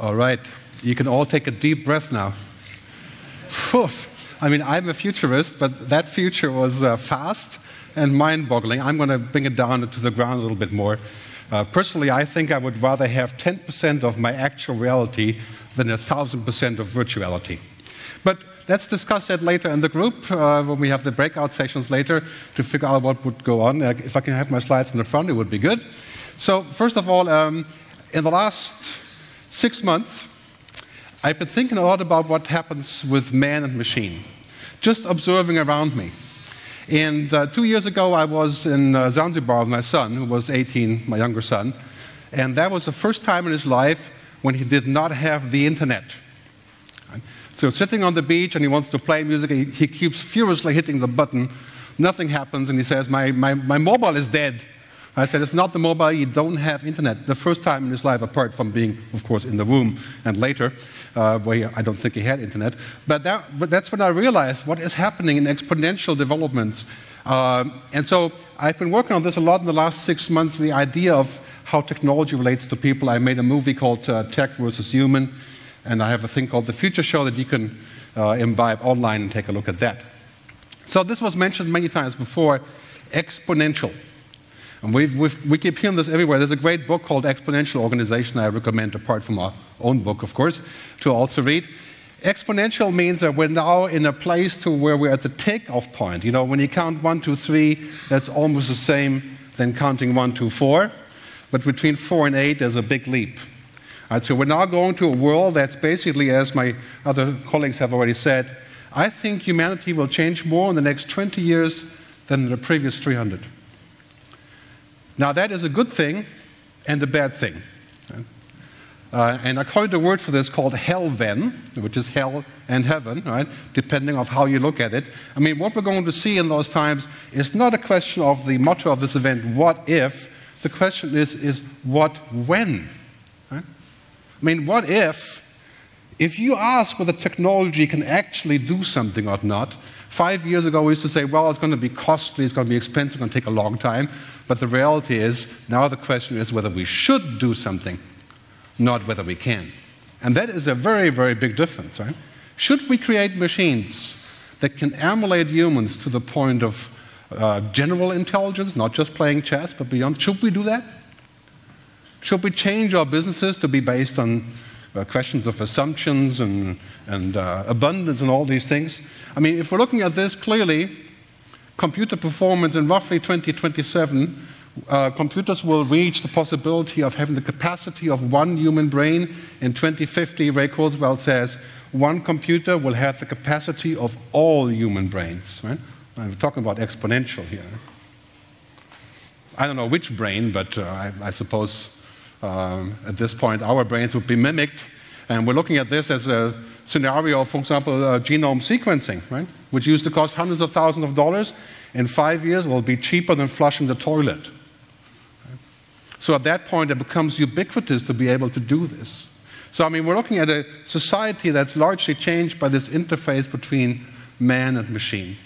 All right. You can all take a deep breath now. Phew. I mean, I'm a futurist, but that future was fast and mind-boggling. I'm going to bring it down to the ground a little bit more. Personally, I think I would rather have 10% of my actual reality than 1,000% of virtuality. But let's discuss that later in the group when we have the breakout sessions later to figure out what would go on. If I can have my slides in the front, it would be good. So first of all, in the last 6 months, I've been thinking a lot about what happens with man and machine, just observing around me. And 2 years ago, I was in Zanzibar with my son, who was 18, my younger son. And that was the first time in his life when he did not have the internet. So sitting on the beach, and he wants to play music, he keeps furiously hitting the button. Nothing happens, and he says, my mobile is dead. I said, it's not the mobile, you don't have internet. The first time in his life, apart from being, of course, in the womb and later, where I don't think he had internet. But that's when I realized what is happening in exponential developments. And so I've been working on this a lot in the last 6 months, the idea of how technology relates to people. I made a movie called Tech versus Human, and I have a thing called The Future Show that you can imbibe online and take a look at that. So this was mentioned many times before, exponential. And we keep hearing this everywhere. There's a great book called Exponential Organization I recommend, apart from our own book, of course, to also read. Exponential means that we're now in a place to where we're at the takeoff point. You know, when you count 1, 2, 3, that's almost the same than counting 1, 2, 4. But between 4 and 8, there's a big leap. All right, so we're now going to a world that's basically, as my other colleagues have already said, I think humanity will change more in the next 20 years than the previous 300. Now, that is a good thing and a bad thing. And I coined a word for this called hell-then, which is hell and heaven, right? Depending on how you look at it. I mean, what we're going to see in those times is not a question of the motto of this event, what if? The question is what when? Right? I mean, what if you ask whether technology can actually do something or not, 5 years ago we used to say, well, it's going to be costly, it's going to be expensive, it's going to take a long time. But the reality is, now the question is whether we should do something, not whether we can. And that is a very, very big difference, right? Should we create machines that can emulate humans to the point of general intelligence, not just playing chess, but beyond? Should we do that? Should we change our businesses to be based on questions of assumptions and abundance and all these things? I mean, if we're looking at this clearly, computer performance in roughly 2027, computers will reach the possibility of having the capacity of one human brain. In 2050, Ray Kurzweil says, one computer will have the capacity of all human brains. Right? I'm talking about exponential here. I don't know which brain, but I suppose at this point our brains would be mimicked. And we're looking at this as a scenario, for example, genome sequencing, right? Which used to cost hundreds of thousands of dollars. In 5 years, it will be cheaper than flushing the toilet. Right? So at that point, it becomes ubiquitous to be able to do this. So, I mean, we're looking at a society that's largely changed by this interface between man and machine.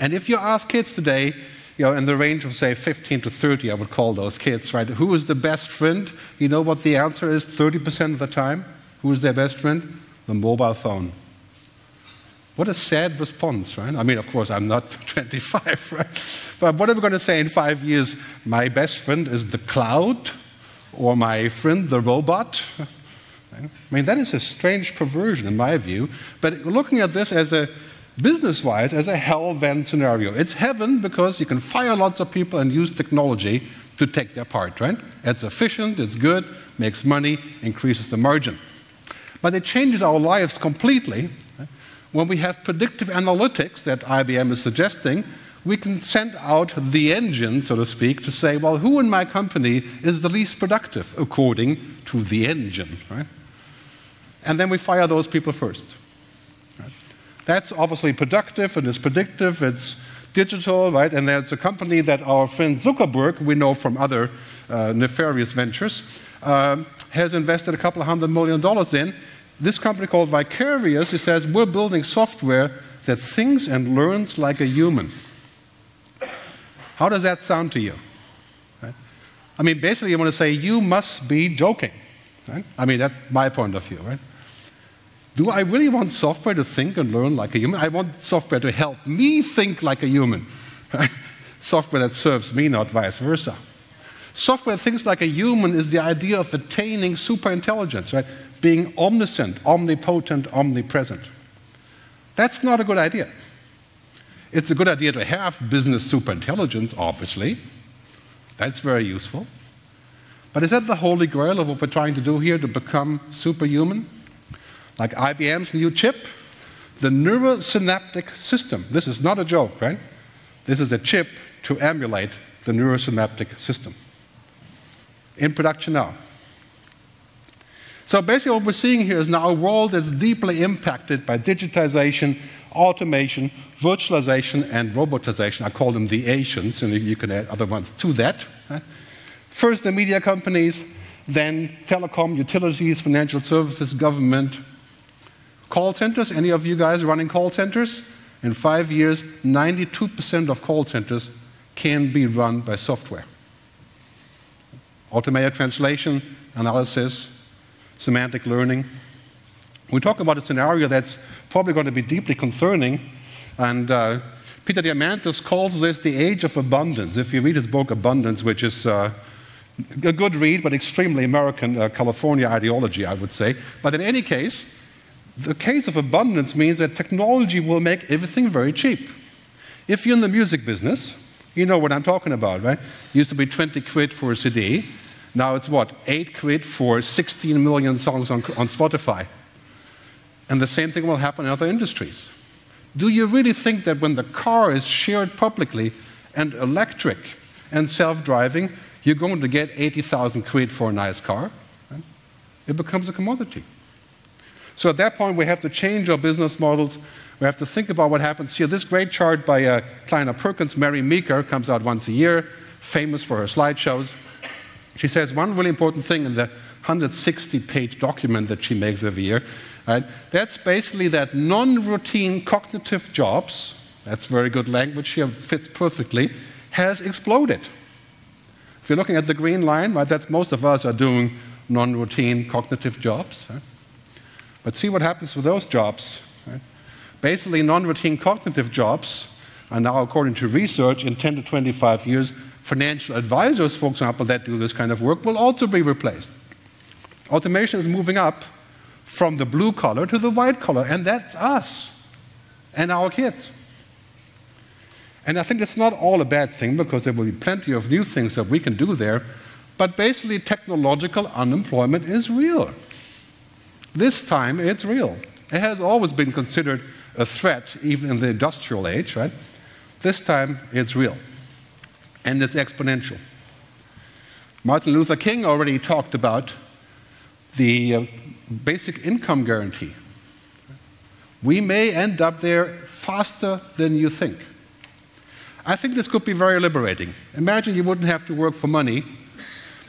And if you ask kids today, you know, in the range of, say, 15 to 30, I would call those kids, right? Who is the best friend? You know what the answer is 30% of the time? Who is their best friend? The mobile phone. What a sad response, right? I mean, of course, I'm not 25, right? But what are we going to say in 5 years? My best friend is the cloud, or my friend the robot? I mean, that is a strange perversion, in my view. But looking at this as a business-wise, as a hell-then scenario. It's heaven because you can fire lots of people and use technology to take their part, right? It's efficient, it's good, makes money, increases the margin. But it changes our lives completely. When we have predictive analytics that IBM is suggesting, we can send out the engine, so to speak, to say, well, who in my company is the least productive according to the engine, right? And then we fire those people first. That's obviously productive, and it's predictive, it's digital, right? And there's a company that our friend Zuckerberg, we know from other nefarious ventures, has invested a couple of $100 million in. This company called Vicarious, it says, we're building software that thinks and learns like a human. How does that sound to you? Right? I mean, basically, you want to say, you must be joking. right? I mean, that's my point of view, right? Do I really want software to think and learn like a human? I want software to help me think like a human. Right? Software that serves me, not vice versa. Software that thinks like a human is the idea of attaining superintelligence, right? Being omniscient, omnipotent, omnipresent. That's not a good idea. It's a good idea to have business superintelligence, obviously. That's very useful. But is that the holy grail of what we're trying to do here, to become superhuman? Like IBM's new chip, the neurosynaptic system. This is not a joke, right? This is a chip to emulate the neurosynaptic system. In production now. So basically what we're seeing here is now a world that's deeply impacted by digitization, automation, virtualization, and robotization. I call them the Asians, and you can add other ones to that. First, the media companies, then telecom, utilities, financial services, government. Call centers, any of you guys running call centers? In 5 years, 92% of call centers can be run by software. Automated translation, analysis, semantic learning. We talk about a scenario that's probably going to be deeply concerning, and Peter Diamandis calls this the age of abundance. If you read his book, Abundance, which is a good read, but extremely American California ideology, I would say. But in any case, the case of abundance means that technology will make everything very cheap. If you're in the music business, you know what I'm talking about, right? It used to be 20 quid for a CD. Now it's what? 8 quid for 16 million songs on Spotify. And the same thing will happen in other industries. Do you really think that when the car is shared publicly and electric and self-driving, you're going to get 80,000 quid for a nice car? It becomes a commodity. So at that point, we have to change our business models. We have to think about what happens here. This great chart by Kleiner Perkins, Mary Meeker, comes out once a year, famous for her slideshows. She says one really important thing in the 160-page document that she makes every year. Right? That's basically that non-routine cognitive jobs, that's very good language here, fits perfectly, has exploded. If you're looking at the green line, right, that's most of us are doing non-routine cognitive jobs. Right? But see what happens with those jobs. Right? Basically, non-routine cognitive jobs are now, according to research, in 10 to 25 years, financial advisors, for example, that do this kind of work will also be replaced. Automation is moving up from the blue collar to the white collar, and that's us and our kids. And I think it's not all a bad thing, because there will be plenty of new things that we can do there, but basically technological unemployment is real. This time it's real. It has always been considered a threat, even in the industrial age, right? This time it's real, and it's exponential. Martin Luther King already talked about the basic income guarantee. We may end up there faster than you think. I think this could be very liberating. Imagine you wouldn't have to work for money,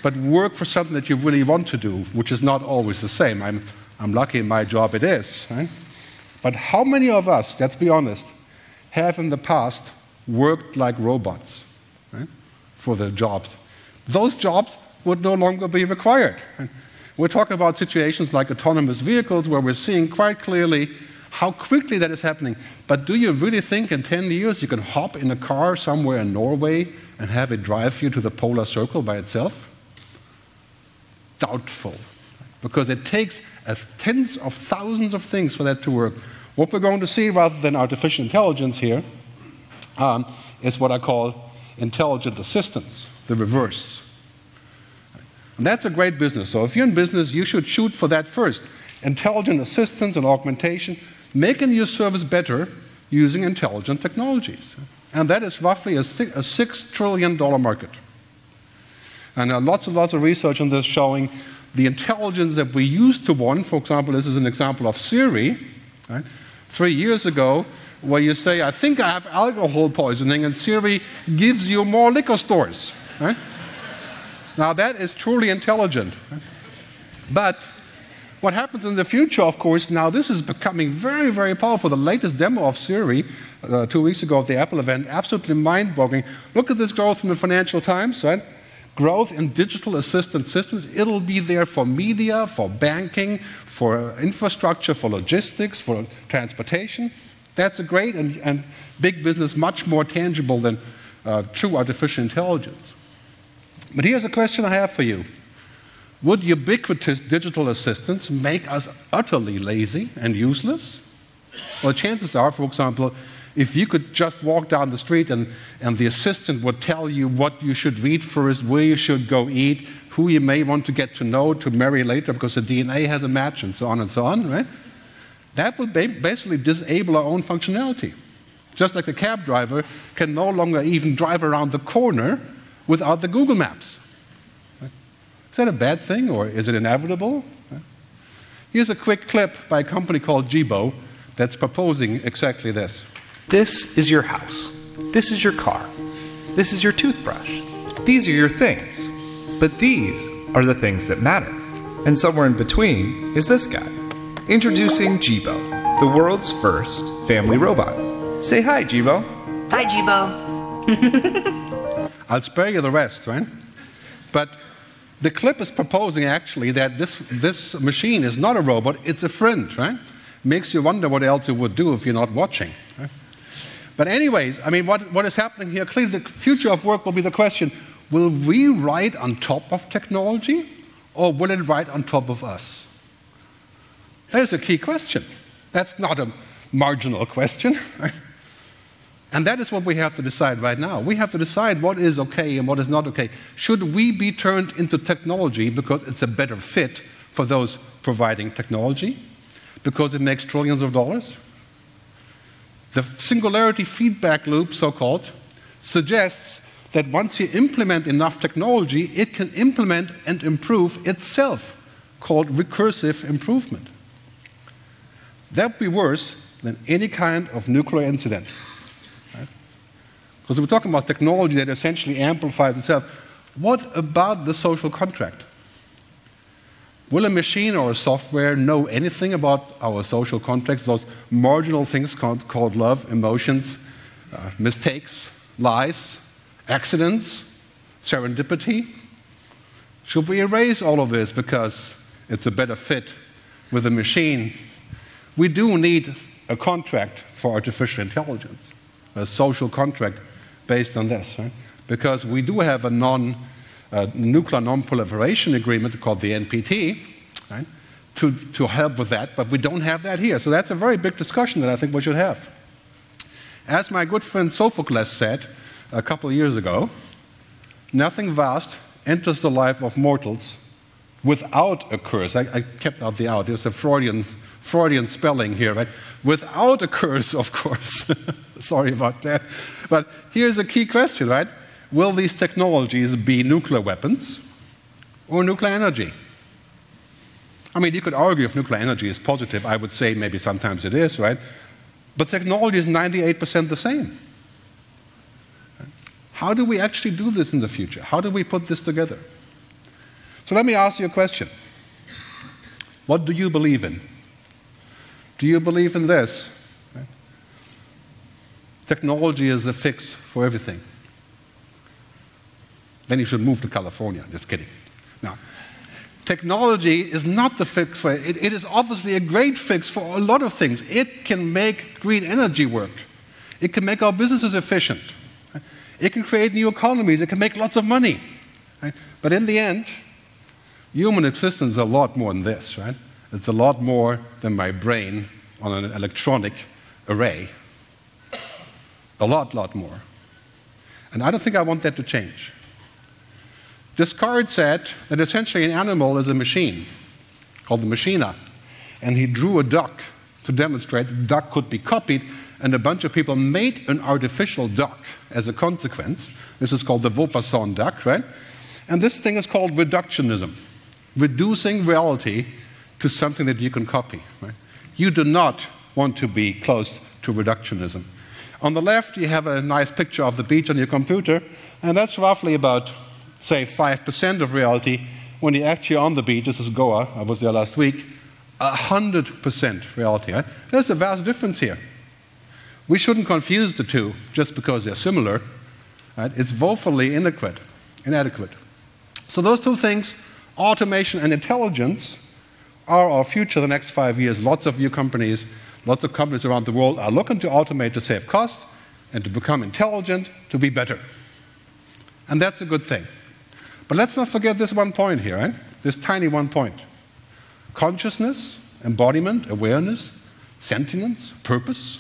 but work for something that you really want to do, which is not always the same. I'm lucky in my job it is. Right? But how many of us, let's be honest, have in the past worked like robots, right, for their jobs? Those jobs would no longer be required. Right? We're talking about situations like autonomous vehicles where we're seeing quite clearly how quickly that is happening. But do you really think in 10 years you can hop in a car somewhere in Norway and have it drive you to the polar circle by itself? Doubtful. Because it takes tens of thousands of things for that to work. What we're going to see, rather than artificial intelligence here, is what I call intelligent assistance, the reverse. And that's a great business. So if you're in business, you should shoot for that first. Intelligent assistance and augmentation, making your service better using intelligent technologies. And that is roughly a $6 trillion market. And lots and lots of research on this showing the intelligence that we used to want. For example, this is an example of Siri, right? 3 years ago, where you say, I think I have alcohol poisoning, and Siri gives you more liquor stores. Right? Now, that is truly intelligent. But what happens in the future, of course, now this is becoming very, very powerful. The latest demo of Siri 2 weeks ago at the Apple event, absolutely mind-boggling. Look at this growth from the Financial Times, right? growth in digital assistant systems. It'll be there for media, for banking, for infrastructure, for logistics, for transportation. That's a great and big business, much more tangible than true artificial intelligence. But here's a question I have for you. Would ubiquitous digital assistants make us utterly lazy and useless? Well, chances are, for example, if you could just walk down the street and the assistant would tell you what you should read first, where you should go eat, who you may want to get to know, to marry later, because the DNA has a match, and so on, right? That would basically disable our own functionality. Just like the cab driver can no longer even drive around the corner without the Google Maps. Right? Is that a bad thing, or is it inevitable? Right? Here's a quick clip by a company called Jibo that's proposing exactly this. This is your house. This is your car. This is your toothbrush. These are your things. But these are the things that matter. And somewhere in between is this guy. Introducing Jibo, the world's first family robot. Say hi, Jibo. Hi, Jibo. I'll spare you the rest, right? But the clip is proposing, actually, that this machine is not a robot, it's a friend, right? Makes you wonder what else it would do if you're not watching, right? But anyways, I mean, what is happening here? Clearly, the future of work will be the question, will we write on top of technology, or will it write on top of us? That is a key question. That's not a marginal question, right? And that is what we have to decide right now. We have to decide what is okay and what is not okay. Should we be turned into technology because it's a better fit for those providing technology, because it makes trillions of dollars? The singularity feedback loop, so-called, suggests that once you implement enough technology, it can implement and improve itself, called recursive improvement. That would be worse than any kind of nuclear incident. Right? Because we're talking about technology that essentially amplifies itself. What about the social contract? Will a machine or a software know anything about our social contracts, those marginal things called love, emotions, mistakes, lies, accidents, serendipity? Should we erase all of this because it's a better fit with a machine? We do need a contract for artificial intelligence, a social contract based on this, right? Because we do have a nuclear non-proliferation agreement called the NPT, right, to help with that, but we don't have that here. So that's a very big discussion that I think we should have. As my good friend Sophocles said a couple of years ago, nothing vast enters the life of mortals without a curse. I kept out the out. There's a Freudian spelling here, right? Without a curse, of course. Sorry about that. But here's a key question, right? Will these technologies be nuclear weapons or nuclear energy? I mean, you could argue if nuclear energy is positive. I would say maybe sometimes it is, right? But technology is 98% the same. How do we actually do this in the future? How do we put this together? So let me ask you a question. What do you believe in? Do you believe in this? Technology is a fix for everything. Then you should move to California. Just kidding. Now, technology is not the fix for it. It is obviously a great fix for a lot of things. It can make green energy work. It can make our businesses efficient. It can create new economies. It can make lots of money. Right? But in the end, human existence is a lot more than this, right? It's a lot more than my brain on an electronic array. A lot more. And I don't think I want that to change. Descartes said that essentially an animal is a machine, called the machina, and he drew a duck to demonstrate that the duck could be copied, and a bunch of people made an artificial duck as a consequence. This is called the Vaupassant duck, right? And this thing is called reductionism, reducing reality to something that you can copy, right? You do not want to be close to reductionism. On the left, you have a nice picture of the beach on your computer, and that's roughly about, say, 5% of reality. When you're actually on the beach, this is Goa, I was there last week, 100% reality. Right? There's a vast difference here. We shouldn't confuse the two just because they're similar. Right? It's woefully inadequate. So those two things, automation and intelligence, are our future the next 5 years. Lots of companies around the world are looking to automate to save costs and to become intelligent, to be better. And that's a good thing. But let's not forget this one point here, right? This tiny one point. Consciousness, embodiment, awareness, sentience, purpose.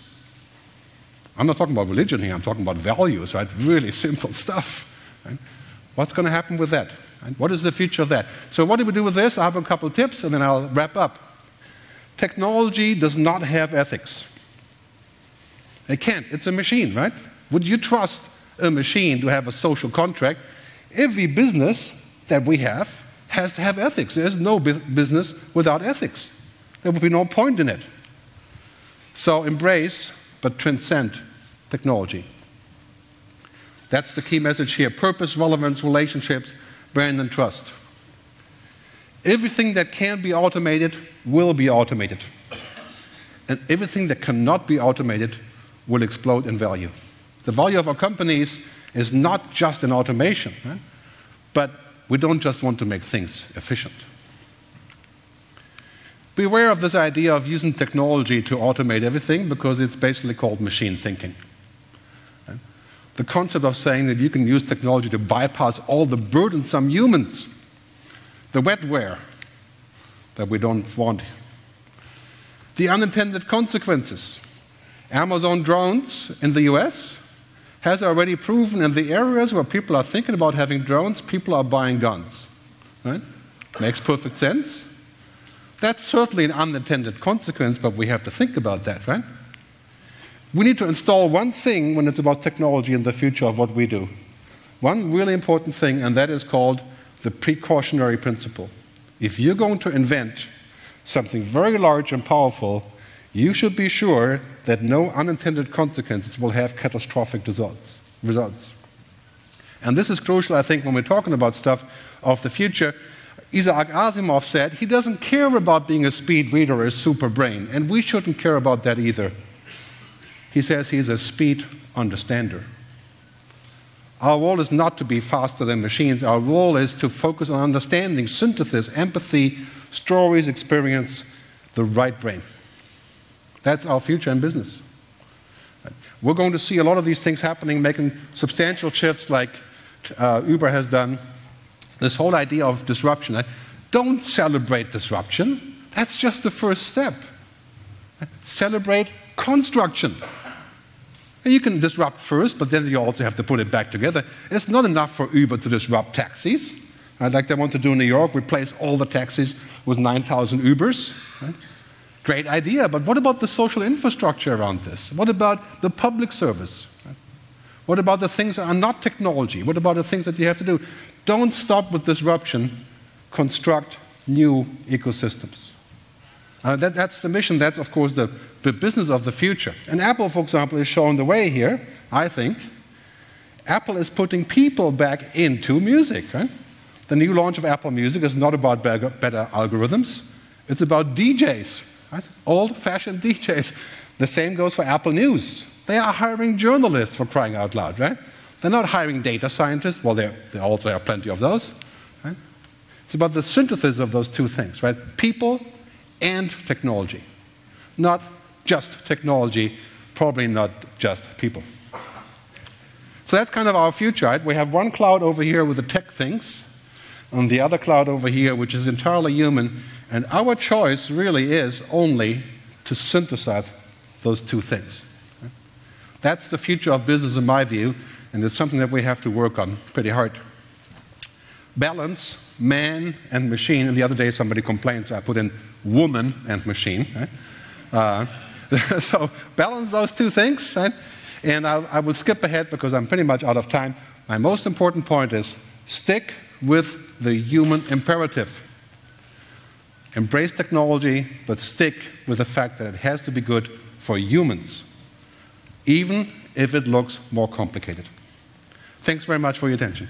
I'm not talking about religion here, I'm talking about values, right? Really simple stuff. Right? What's going to happen with that? Right? What is the future of that? So what do we do with this? I have a couple of tips and then I'll wrap up. Technology does not have ethics. It can't. It's a machine, right? Would you trust a machine to have a social contract? Every business that we have has to have ethics. There's no business without ethics. There would be no point in it. So embrace, but transcend technology. That's the key message here. Purpose, relevance, relationships, brand and trust. Everything that can be automated will be automated. And everything that cannot be automated will explode in value. The value of our companies is not just in automation, right? But we don't just want to make things efficient. Beware of this idea of using technology to automate everything, because it's basically called machine thinking. The concept of saying that you can use technology to bypass all the burdensome humans, the wetware that we don't want, the unintended consequences. Amazon drones in the US has already proven in the areas where people are thinking about having drones, people are buying guns. Right? Makes perfect sense. That's certainly an unintended consequence, but we have to think about that, right? We need to install one thing when it's about technology in the future of what we do. One really important thing, and that is called the precautionary principle. If you're going to invent something very large and powerful, you should be sure that no unintended consequences will have catastrophic results. And this is crucial, I think, when we're talking about stuff of the future. Isaac Asimov said he doesn't care about being a speed reader or a super brain, and we shouldn't care about that either. He says he's a speed understander. Our role is not to be faster than machines. Our role is to focus on understanding, synthesis, empathy, stories, experience, the right brain. That's our future in business. We're going to see a lot of these things happening, making substantial shifts like Uber has done. This whole idea of disruption. Don't celebrate disruption. That's just the first step. Celebrate construction. And you can disrupt first, but then you also have to put it back together. It's not enough for Uber to disrupt taxis. Right? Like they want to do in New York, replace all the taxis with 9,000 Ubers. Right? Great idea, but what about the social infrastructure around this? What about the public service? Right? What about the things that are not technology? What about the things that you have to do? Don't stop with disruption. Construct new ecosystems. That's the mission. That's, of course, the business of the future. And Apple, for example, is showing the way here, I think. Apple is putting people back into music. Right? The new launch of Apple Music is not about better algorithms. It's about DJs, right? Old-fashioned DJs. The same goes for Apple News. They are hiring journalists, for crying out loud. Right? They're not hiring data scientists. Well, they also have plenty of those. Right? It's about the synthesis of those two things, right? People and technology. Not just technology, probably not just people. So that's kind of our future, right? We have one cloud over here with the tech things, and the other cloud over here, which is entirely human. And our choice really is only to synthesize those two things. That's the future of business, in my view, and it's something that we have to work on pretty hard. Balance man and machine. And the other day somebody complained, so I put in woman and machine. Right? So balance those two things. Right? And I will skip ahead because I'm pretty much out of time. My most important point is stick with the human imperative. Embrace technology, but stick with the fact that it has to be good for humans, even if it looks more complicated. Thanks very much for your attention.